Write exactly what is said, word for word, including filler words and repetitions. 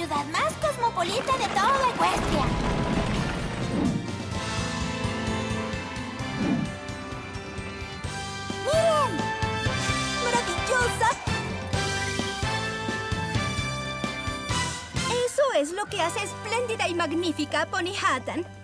ciudad más cosmopolita de toda Equestria. ¡Miren! ¡Maravillosa! Eso es lo que hace espléndida y magnífica Ponyhattan.